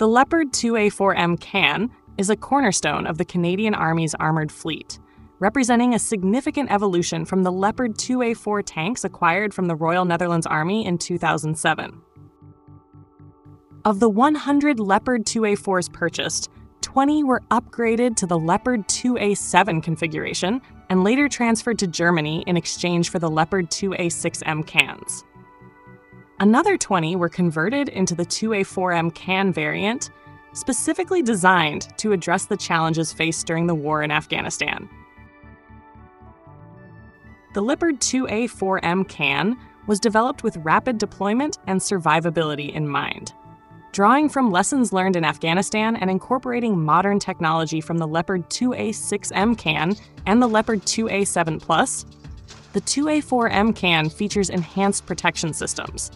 The Leopard 2A4M CAN is a cornerstone of the Canadian Army's armored fleet, representing a significant evolution from the Leopard 2A4 tanks acquired from the Royal Netherlands Army in 2007. Of the 100 Leopard 2A4s purchased, 20 were upgraded to the Leopard 2A7 configuration and later transferred to Germany in exchange for the Leopard 2A6M CANs. Another 20 were converted into the 2A4M CAN variant, specifically designed to address the challenges faced during the war in Afghanistan. The Leopard 2A4M CAN was developed with rapid deployment and survivability in mind, drawing from lessons learned in Afghanistan and incorporating modern technology from the Leopard 2A6M CAN and the Leopard 2A7+. The 2A4M CAN features enhanced protection systems.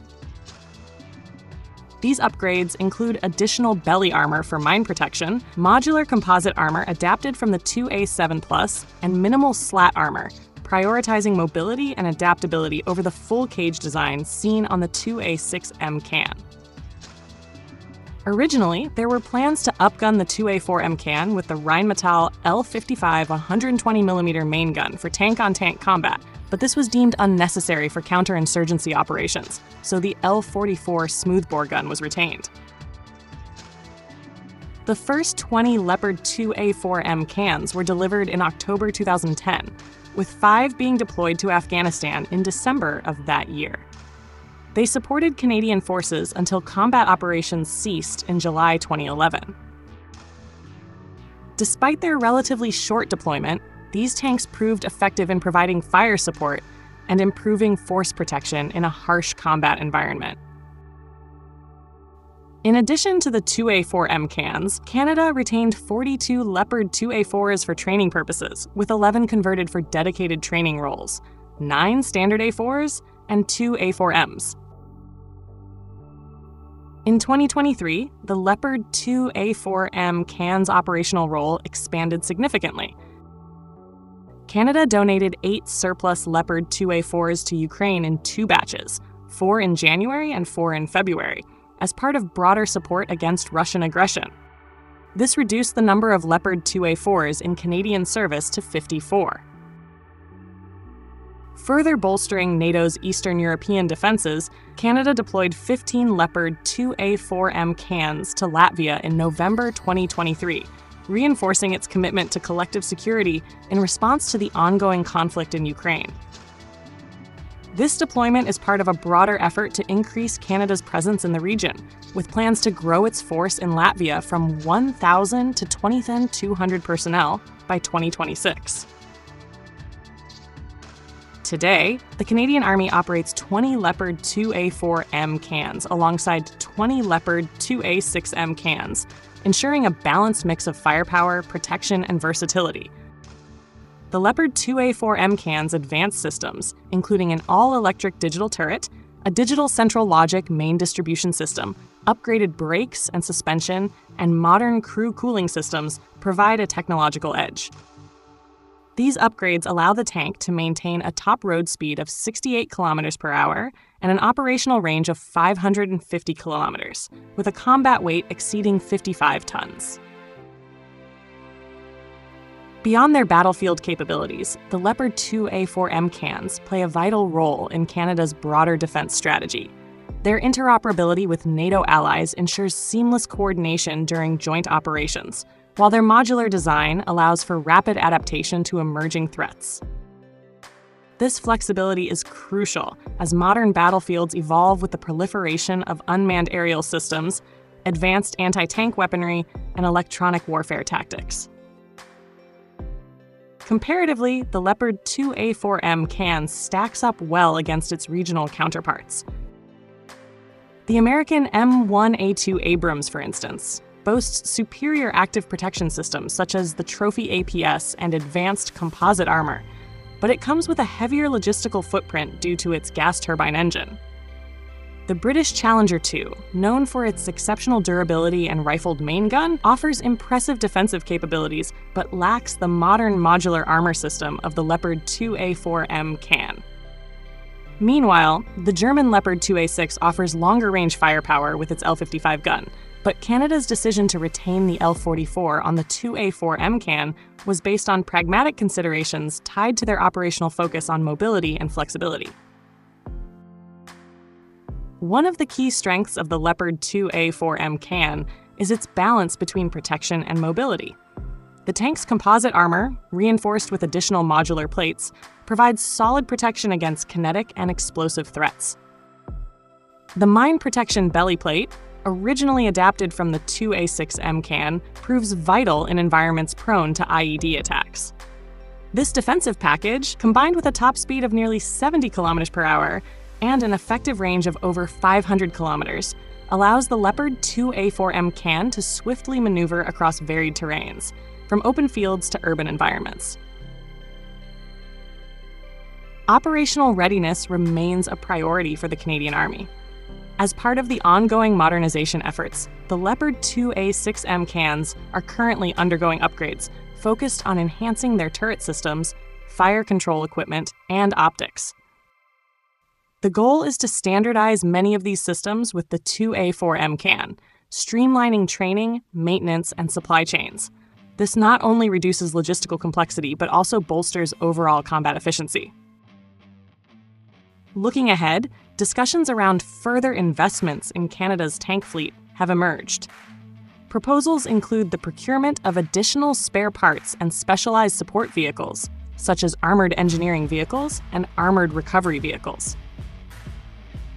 These upgrades include additional belly armor for mine protection, modular composite armor adapted from the 2A7+, and minimal slat armor, prioritizing mobility and adaptability over the full cage design seen on the 2A6M CAN. Originally, there were plans to upgun the 2A4M CAN with the Rheinmetall L55 120mm main gun for tank-on-tank combat, but this was deemed unnecessary for counterinsurgency operations, so the L44 smoothbore gun was retained. The first 20 Leopard 2A4M CANs were delivered in October 2010, with 5 being deployed to Afghanistan in December of that year. They supported Canadian forces until combat operations ceased in July 2011. Despite their relatively short deployment, these tanks proved effective in providing fire support and improving force protection in a harsh combat environment. In addition to the 2A4M CANs, Canada retained 42 Leopard 2A4s for training purposes, with 11 converted for dedicated training roles, 9 standard A4s, and 2 A4Ms. In 2023, the Leopard 2A4M CAN's operational role expanded significantly. Canada donated 8 surplus Leopard 2A4s to Ukraine in 2 batches, 4 in January and 4 in February, as part of broader support against Russian aggression. This reduced the number of Leopard 2A4s in Canadian service to 54. Further bolstering NATO's Eastern European defenses, Canada deployed 15 Leopard 2A4M CANs to Latvia in November 2023, reinforcing its commitment to collective security in response to the ongoing conflict in Ukraine. This deployment is part of a broader effort to increase Canada's presence in the region, with plans to grow its force in Latvia from 1,000 to 20,200 personnel by 2026. Today, the Canadian Army operates 20 Leopard 2A4M CANs alongside 20 Leopard 2A6M CANs, ensuring a balanced mix of firepower, protection, and versatility. The Leopard 2A4M CAN's advanced systems, including an all-electric digital turret, a digital central logic main distribution system, upgraded brakes and suspension, and modern crew cooling systems, provide a technological edge. These upgrades allow the tank to maintain a top road speed of 68 kilometers per hour and an operational range of 550 kilometers, with a combat weight exceeding 55 tons. Beyond their battlefield capabilities, the Leopard 2A4M CANs play a vital role in Canada's broader defense strategy. Their interoperability with NATO allies ensures seamless coordination during joint operations, while their modular design allows for rapid adaptation to emerging threats. This flexibility is crucial as modern battlefields evolve with the proliferation of unmanned aerial systems, advanced anti-tank weaponry, and electronic warfare tactics. Comparatively, the Leopard 2A4M CAN stacks up well against its regional counterparts. The American M1A2 Abrams, for instance, boasts superior active protection systems such as the Trophy APS and advanced composite armor, but it comes with a heavier logistical footprint due to its gas turbine engine. The British Challenger 2, known for its exceptional durability and rifled main gun, offers impressive defensive capabilities but lacks the modern modular armor system of the Leopard 2A4M CAN. Meanwhile, the German Leopard 2A6 offers longer range firepower with its L55 gun, But Canada's decision to retain the L44 on the 2A4M CAN was based on pragmatic considerations tied to their operational focus on mobility and flexibility. One of the key strengths of the Leopard 2A4M CAN is its balance between protection and mobility. The tank's composite armor, reinforced with additional modular plates, provides solid protection against kinetic and explosive threats. The mine protection belly plate, originally adapted from the 2A6M CAN, proves vital in environments prone to IED attacks. This defensive package, combined with a top speed of nearly 70 km/h and an effective range of over 500 km, allows the Leopard 2A4M CAN to swiftly maneuver across varied terrains, from open fields to urban environments. Operational readiness remains a priority for the Canadian Army. As part of the ongoing modernization efforts, the Leopard 2A6M CANs are currently undergoing upgrades focused on enhancing their turret systems, fire control equipment, and optics. The goal is to standardize many of these systems with the 2A4M CAN, streamlining training, maintenance, and supply chains. This not only reduces logistical complexity, but also bolsters overall combat efficiency. Looking ahead, discussions around further investments in Canada's tank fleet have emerged. Proposals include the procurement of additional spare parts and specialized support vehicles, such as armored engineering vehicles and armored recovery vehicles.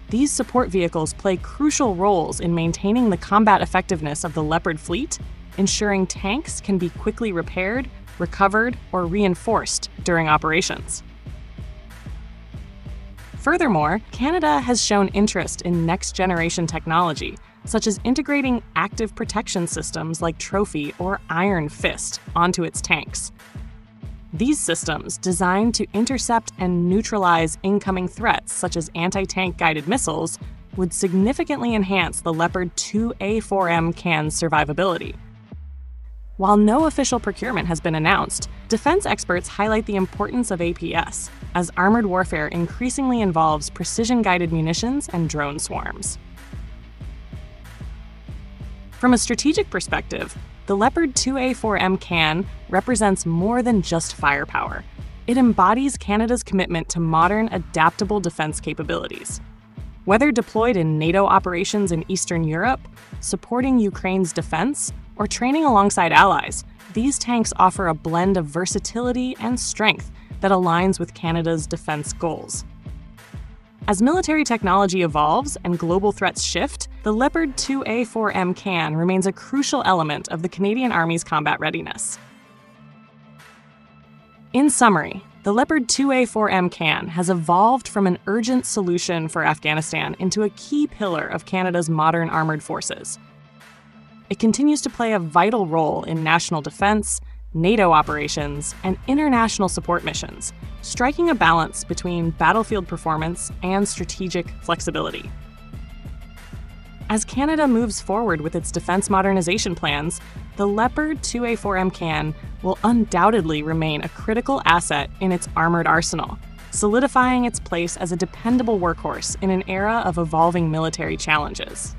These support vehicles play crucial roles in maintaining the combat effectiveness of the Leopard fleet, ensuring tanks can be quickly repaired, recovered, or reinforced during operations. Furthermore, Canada has shown interest in next-generation technology, such as integrating active protection systems like Trophy or Iron Fist onto its tanks. These systems, designed to intercept and neutralize incoming threats such as anti-tank guided missiles, would significantly enhance the Leopard 2A4M CAN's survivability. While no official procurement has been announced, defense experts highlight the importance of APS, as armored warfare increasingly involves precision-guided munitions and drone swarms. From a strategic perspective, the Leopard 2A4M CAN represents more than just firepower. It embodies Canada's commitment to modern, adaptable defense capabilities. Whether deployed in NATO operations in Eastern Europe, supporting Ukraine's defense, or training alongside allies, these tanks offer a blend of versatility and strength that aligns with Canada's defense goals. As military technology evolves and global threats shift, the Leopard 2A4M CAN remains a crucial element of the Canadian Army's combat readiness. In summary, the Leopard 2A4M CAN has evolved from an urgent solution for Afghanistan into a key pillar of Canada's modern armored forces. It continues to play a vital role in national defense, NATO operations, and international support missions, striking a balance between battlefield performance and strategic flexibility. As Canada moves forward with its defense modernization plans, the Leopard 2A4M CAN will undoubtedly remain a critical asset in its armored arsenal, solidifying its place as a dependable workhorse in an era of evolving military challenges.